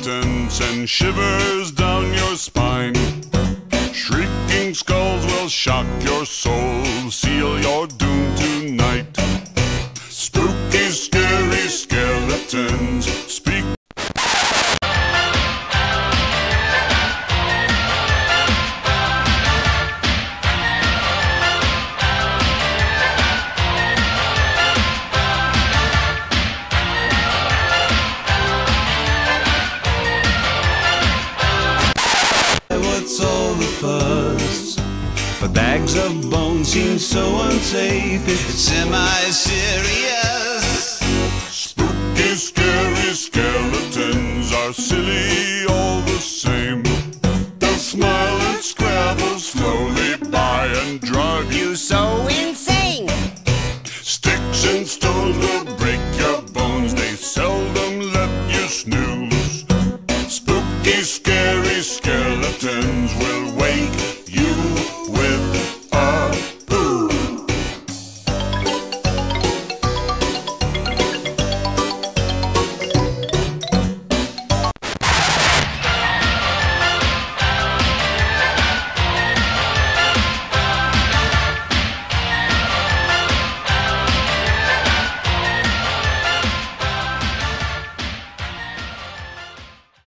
curtains and shivers down your spine. Shrieking skulls will shock your soul, seal your doom tonight. Spooky, scary skeletons speak. But bags of bones seem so unsafe. It's semi-serious. Spooky, scary skeletons are silly all the same. They'll smile and scrabble slowly by and drive you so insane. Sticks and stones will break